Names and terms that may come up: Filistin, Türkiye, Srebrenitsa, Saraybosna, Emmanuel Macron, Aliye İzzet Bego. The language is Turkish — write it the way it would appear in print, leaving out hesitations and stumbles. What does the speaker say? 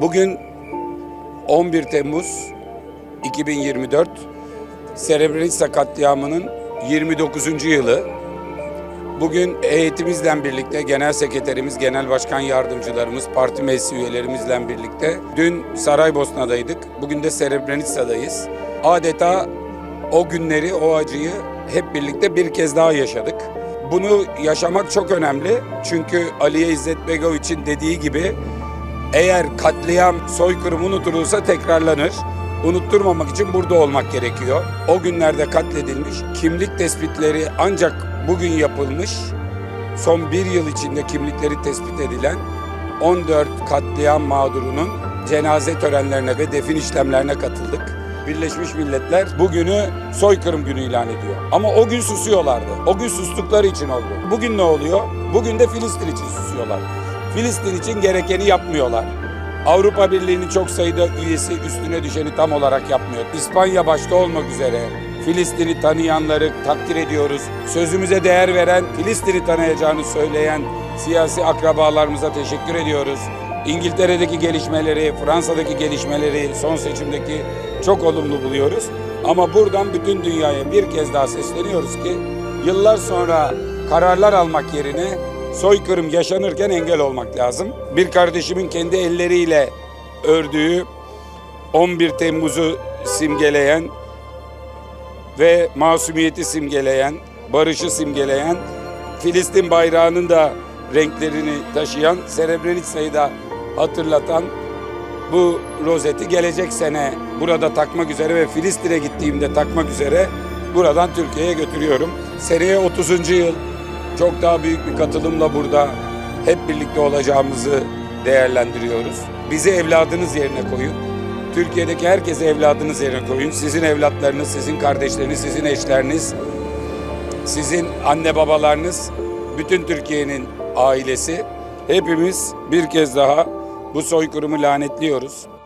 Bugün 11 Temmuz 2024 Srebrenitsa Katliamı'nın 29. yılı. Bugün heyetimizle birlikte genel sekreterimiz, genel başkan yardımcılarımız, parti meclis üyelerimizle birlikte dün Saraybosna'daydık. Bugün de Srebrenitsa'dayız. Adeta o günleri, o acıyı hep birlikte bir kez daha yaşadık. Bunu yaşamak çok önemli. Çünkü Aliye İzzet Bego için dediği gibi eğer katliam, soykırım unutulursa tekrarlanır. Unutturmamak için burada olmak gerekiyor. O günlerde katledilmiş, kimlik tespitleri ancak bugün yapılmış, son bir yıl içinde kimlikleri tespit edilen 14 katliam mağdurunun cenaze törenlerine ve defin işlemlerine katıldık. Birleşmiş Milletler bugünü soykırım günü ilan ediyor. Ama o gün susuyorlardı. O gün sustukları için oldu. Bugün ne oluyor? Bugün de Filistin için susuyorlar. Filistin için gerekeni yapmıyorlar. Avrupa Birliği'nin çok sayıda üyesi üstüne düşeni tam olarak yapmıyor. İspanya başta olmak üzere Filistin'i tanıyanları takdir ediyoruz. Sözümüze değer veren, Filistin'i tanıyacağını söyleyen siyasi akrabalarımıza teşekkür ediyoruz. İngiltere'deki gelişmeleri, Fransa'daki gelişmeleri, son seçimdeki çok olumlu buluyoruz. Ama buradan bütün dünyaya bir kez daha sesleniyoruz ki yıllar sonra kararlar almak yerine soykırım yaşanırken engel olmak lazım. Bir kardeşimin kendi elleriyle ördüğü 11 Temmuz'u simgeleyen ve masumiyeti simgeleyen, barışı simgeleyen, Filistin bayrağının da renklerini taşıyan, Srebrenitsa'yı da hatırlatan bu rozeti gelecek sene burada takmak üzere ve Filistin'e gittiğimde takmak üzere buradan Türkiye'ye götürüyorum. Seneye 30. yıl. Çok daha büyük bir katılımla burada hep birlikte olacağımızı değerlendiriyoruz. Bizi evladınız yerine koyun. Türkiye'deki herkesi evladınız yerine koyun. Sizin evlatlarınız, sizin kardeşleriniz, sizin eşleriniz, sizin anne babalarınız, bütün Türkiye'nin ailesi. Hepimiz bir kez daha bu soykırımı lanetliyoruz.